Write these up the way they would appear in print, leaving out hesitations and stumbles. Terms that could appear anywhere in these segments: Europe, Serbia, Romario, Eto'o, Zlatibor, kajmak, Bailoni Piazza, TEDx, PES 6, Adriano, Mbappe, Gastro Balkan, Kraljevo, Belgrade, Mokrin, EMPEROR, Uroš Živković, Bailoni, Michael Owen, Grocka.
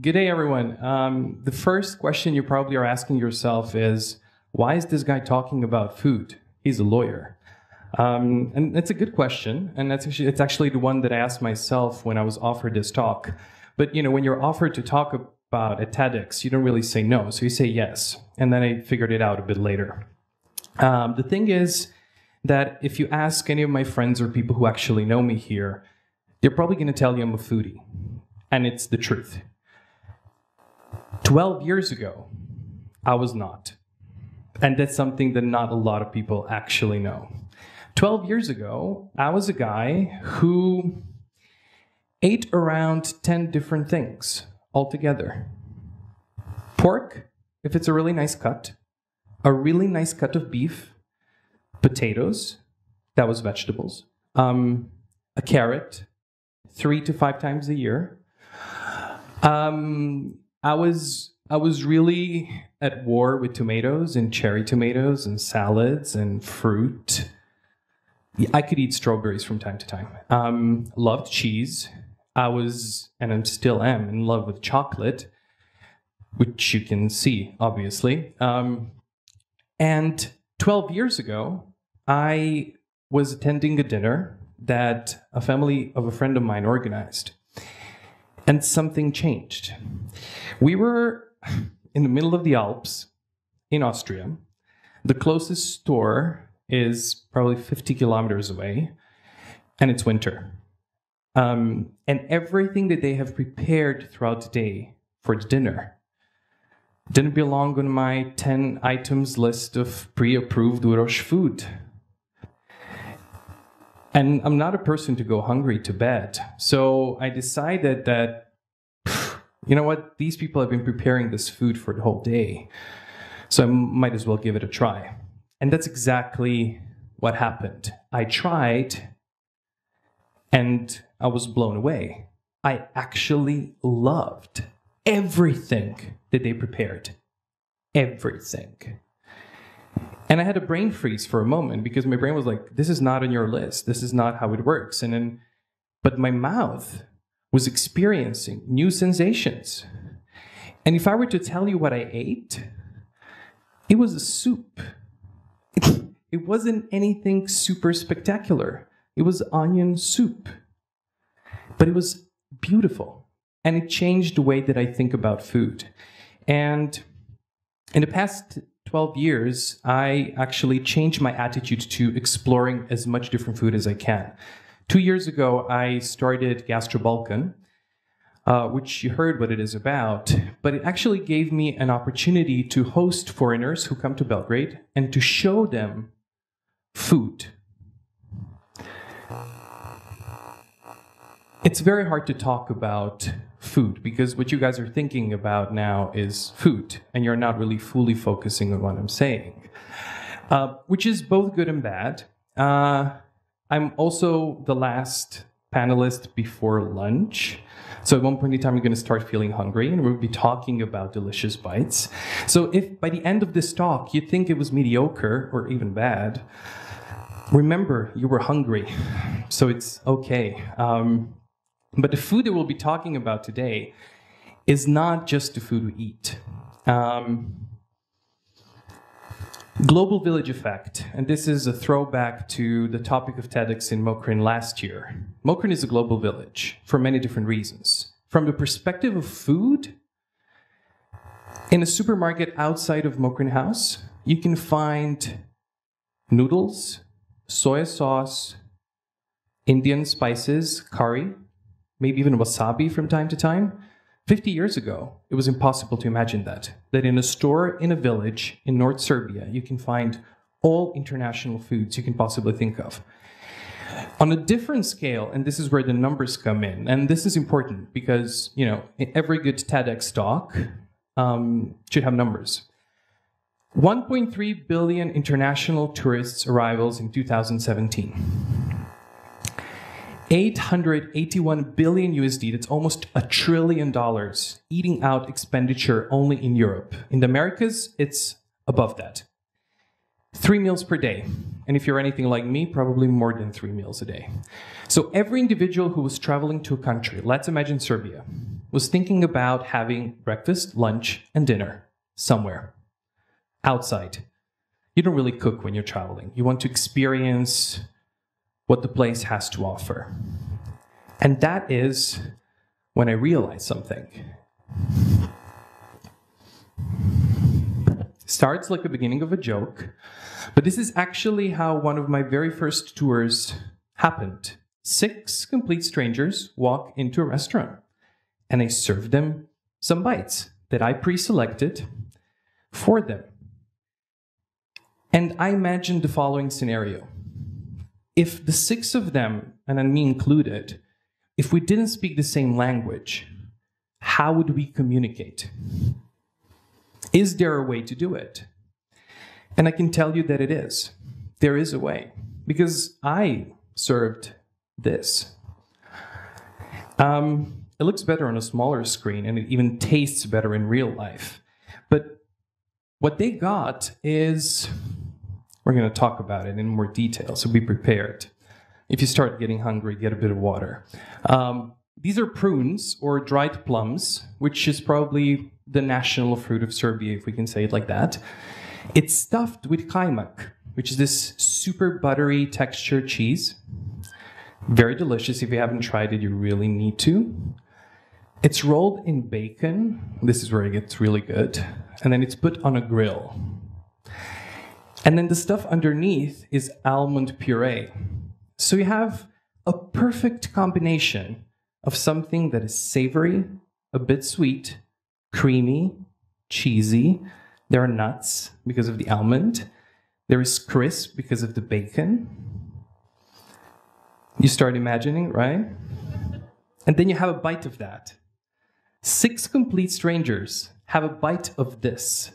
Good day, everyone. The first question you probably are asking yourself is, why is this guy talking about food? He's a lawyer. And it's a good question, and it's actually the one that I asked myself when I was offered this talk. But you know, when you're offered to talk about a TEDx, you don't really say no, so you say yes. And then I figured it out a bit later. The thing is that if you ask any of my friends or people who actually know me here, they're probably going to tell you I'm a foodie, and it's the truth. 12 years ago, I was not. And that's something that not a lot of people actually know. 12 years ago, I was a guy who ate around 10 different things altogether. Pork, if it's a really nice cut of beef, potatoes, that was vegetables, a carrot, 3 to 5 times a year. I was really at war with tomatoes and cherry tomatoes and salads and fruit. I could eat strawberries from time to time. Loved cheese. I was, and I still am, in love with chocolate, which you can see, obviously. And 12 years ago, I was attending a dinner that a family of a friend of mine organized. And something changed. We were in the middle of the Alps in Austria. The closest store is probably 50 kilometers away, and it's winter. And everything that they have prepared throughout the day for dinner didn't belong on my 10 items list of pre-approved Uroš food. And I'm not a person to go hungry to bed, so I decided that, you know what, these people have been preparing this food for the whole day, so I might as well give it a try. And that's exactly what happened. I tried, and I was blown away. I actually loved everything that they prepared. Everything. And I had a brain freeze for a moment, because my brain was like, this is not on your list. This is not how it works. And then, but my mouth was experiencing new sensations. And if I were to tell you what I ate, it was a soup. It wasn't anything super spectacular. It was onion soup. But it was beautiful. And it changed the way that I think about food. And in the past 12 years, I actually changed my attitude to exploring as much different food as I can. 2 years ago, I started Gastro Balkan, which you heard what it is about, but it actually gave me an opportunity to host foreigners who come to Belgrade and to show them food. It's very hard to talk about food, because what you guys are thinking about now is food, and you're not really fully focusing on what I'm saying, which is both good and bad. I'm also the last panelist before lunch, so at one point in time you're going to start feeling hungry, and we'll be talking about delicious bites. So if by the end of this talk you think it was mediocre or even bad, remember you were hungry, so it's okay. But the food that we'll be talking about today is not just the food we eat. Global village effect, and this is a throwback to the topic of TEDx in Mokrin last year. Mokrin is a global village for many different reasons. From the perspective of food, in a supermarket outside of Mokrin House, you can find noodles, soy sauce, Indian spices, curry, maybe even wasabi from time to time. 50 years ago, it was impossible to imagine that in a store in a village in North Serbia, you can find all international foods you can possibly think of. On a different scale, and this is where the numbers come in, and this is important because, you know, every good TEDx talk should have numbers. 1.3 billion international tourists arrivals in 2017. 881 billion USD, that's almost $1 trillion, eating out expenditure only in Europe. In the Americas, it's above that. 3 meals per day. And if you're anything like me, probably more than 3 meals a day. So every individual who was traveling to a country, let's imagine Serbia, was thinking about having breakfast, lunch, and dinner somewhere outside. You don't really cook when you're traveling. You want to experience what the place has to offer. And that is when I realized something. Starts like the beginning of a joke, but this is actually how one of my very first tours happened. 6 complete strangers walk into a restaurant, and I serve them some bites that I pre-selected for them. And I imagined the following scenario. If the 6 of them, and me included, if we didn't speak the same language, how would we communicate? Is there a way to do it? And I can tell you that it is. There is a way, because I served this. It looks better on a smaller screen, and it even tastes better in real life. But what they got is, we're going to talk about it in more detail, so be prepared. If you start getting hungry, get a bit of water. These are prunes or dried plums, which is probably the national fruit of Serbia, if we can say it like that. It's stuffed with kajmak, which is this super buttery textured cheese. Very delicious. If you haven't tried it, you really need to. It's rolled in bacon. This is where it gets really good. And then it's put on a grill. And then the stuff underneath is almond puree. So you have a perfect combination of something that is savory, a bit sweet, creamy, cheesy. There are nuts because of the almond. There is crisp because of the bacon. You start imagining, right? And then you have a bite of that. 6 complete strangers have a bite of this.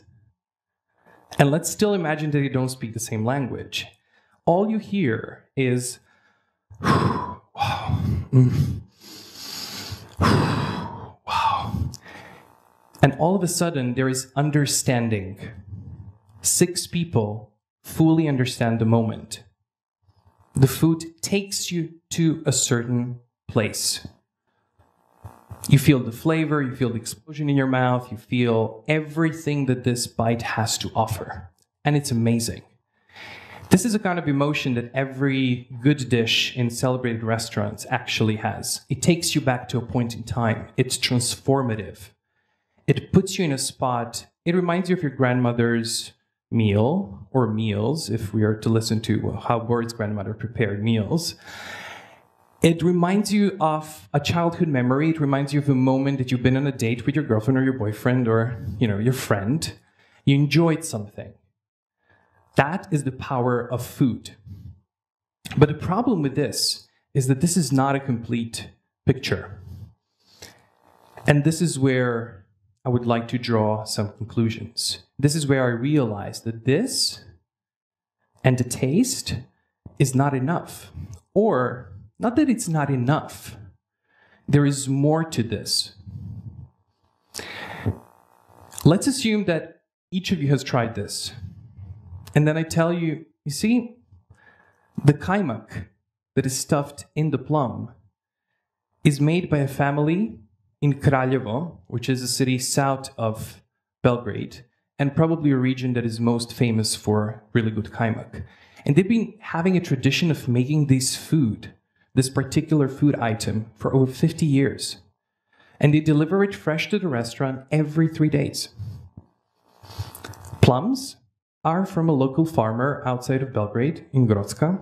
And let's still imagine that they don't speak the same language. All you hear is, wow, wow. And all of a sudden, there is understanding. 6 people fully understand the moment. The food takes you to a certain place. You feel the flavor, you feel the explosion in your mouth, you feel everything that this bite has to offer. And it's amazing. This is a kind of emotion that every good dish in celebrated restaurants actually has. It takes you back to a point in time. It's transformative. It puts you in a spot. It reminds you of your grandmother's meal, or meals, if we are to listen to how Boris' grandmother prepared meals. It reminds you of a childhood memory. It reminds you of a moment that you've been on a date with your girlfriend or your boyfriend or, your friend. You enjoyed something. That is the power of food. But the problem with this is that this is not a complete picture. And this is where I would like to draw some conclusions. This is where I realized that this and the taste is not enough. Or, not that it's not enough. There is more to this. Let's assume that each of you has tried this. And then I tell you, you see, the kajmak that is stuffed in the plum is made by a family in Kraljevo, which is a city south of Belgrade, and probably a region that is most famous for really good kajmak. And they've been having a tradition of making this food, this particular food item, for over 50 years. And they deliver it fresh to the restaurant every 3 days. Plums are from a local farmer outside of Belgrade, in Grocka.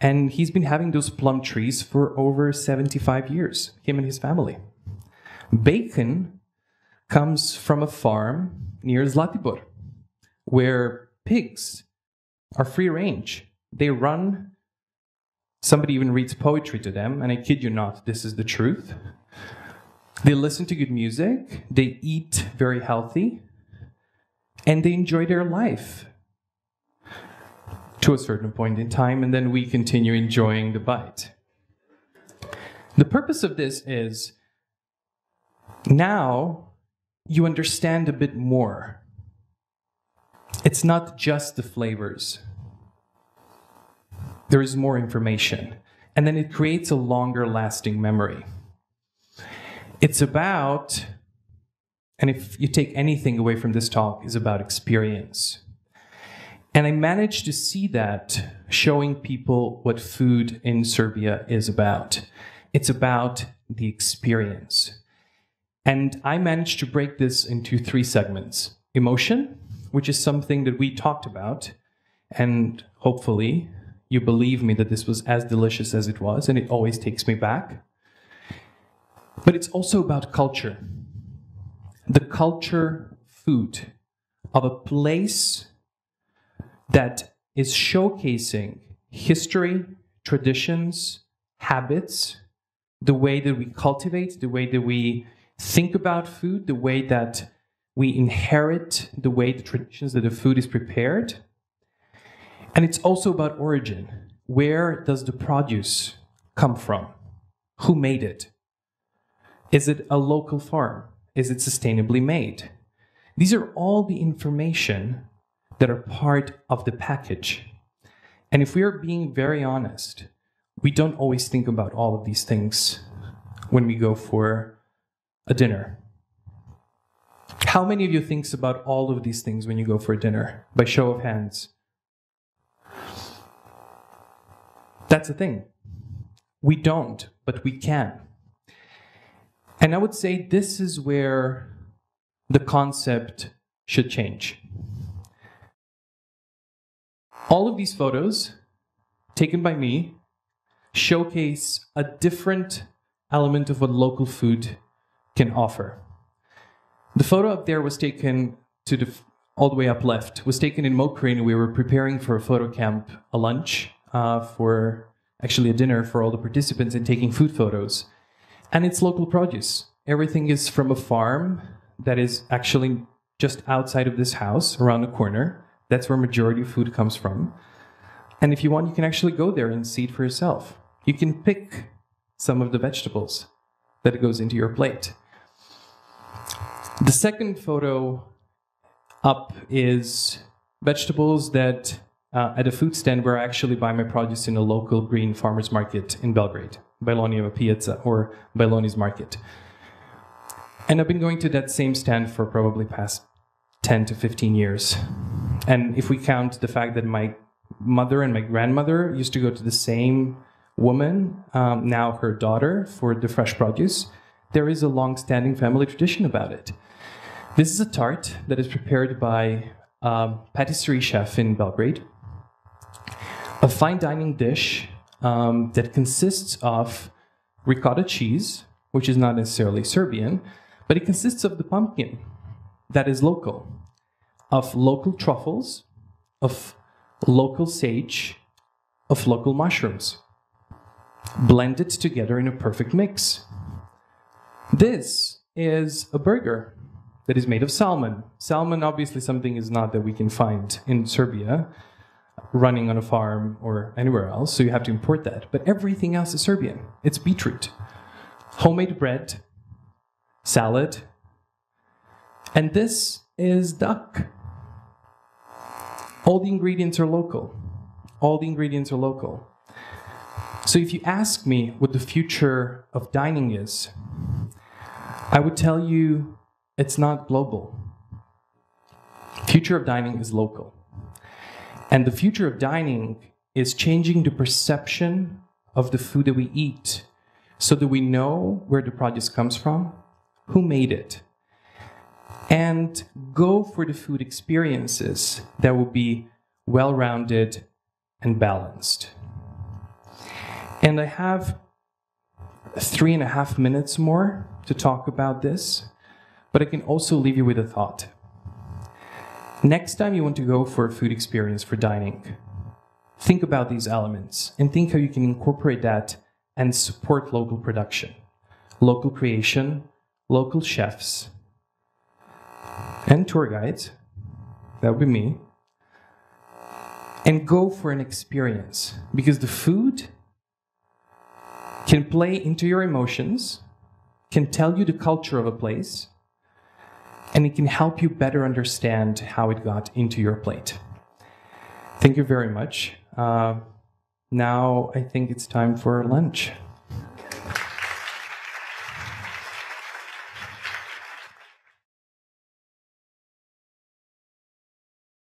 And he's been having those plum trees for over 75 years, him and his family. Bacon comes from a farm near Zlatibor, where pigs are free range. They run. Somebody even reads poetry to them, and I kid you not, this is the truth. They listen to good music, they eat very healthy, and they enjoy their life to a certain point in time, and then we continue enjoying the bite. The purpose of this is, now you understand a bit more. It's not just the flavors. There is more information. And then it creates a longer lasting memory. It's about, and if you take anything away from this talk, is about experience. And I managed to see that showing people what food in Serbia is about. It's about the experience. And I managed to break this into three segments. Emotion, which is something that we talked about, and hopefully you believe me that this was as delicious as it was, and it always takes me back. But it's also about culture. The culture food of a place that is showcasing history, traditions, habits, the way that we cultivate, the way that we think about food, the way that we inherit the way the traditions that the food is prepared. And it's also about origin. Where does the produce come from? Who made it? Is it a local farm? Is it sustainably made? These are all the information that are part of the package. And if we are being very honest, we don't always think about all of these things when we go for a dinner. How many of you think about all of these things when you go for a dinner? By show of hands. That's the thing. We don't, but we can. And I would say this is where the concept should change. All of these photos, taken by me, showcase a different element of what local food can offer. The photo up there was taken all the way up left, was taken in Mokrin. We were preparing for a photo camp, a lunch, actually a dinner for all the participants, and taking food photos. And it's local produce. Everything is from a farm that is actually just outside of this house, around the corner. That's where majority of food comes from. And if you want, you can actually go there and see it for yourself. You can pick some of the vegetables that goes into your plate. The second photo up is vegetables that at a food stand where I actually buy my produce in a local green farmers market in Belgrade, Bailoni Piazza, or Bailoni's market. And I've been going to that same stand for probably past 10 to 15 years. And if we count the fact that my mother and my grandmother used to go to the same woman, now her daughter, for the fresh produce, there is a long-standing family tradition about it. This is a tart that is prepared by a patisserie chef in Belgrade, a fine dining dish that consists of ricotta cheese, which is not necessarily Serbian, but it consists of the pumpkin that is local, of local truffles, of local sage, of local mushrooms, blended together in a perfect mix. This is a burger that is made of salmon. Salmon, obviously, something is not that we can find in Serbia, running on a farm or anywhere else, so you have to import that. But everything else is Serbian. It's beetroot, homemade bread, salad, and this is duck. All the ingredients are local. All the ingredients are local. So if you ask me what the future of dining is, I would tell you it's not global. The future of dining is local. And the future of dining is changing the perception of the food that we eat so that we know where the produce comes from, who made it, and go for the food experiences that will be well-rounded and balanced. And I have 3.5 minutes more to talk about this, but I can also leave you with a thought. Next time you want to go for a food experience for dining, think about these elements and think how you can incorporate that and support local production, local creation, local chefs, and tour guides, that would be me, and go for an experience, because the food can play into your emotions, can tell you the culture of a place, and it can help you better understand how it got into your plate. Thank you very much. Now I think it's time for lunch.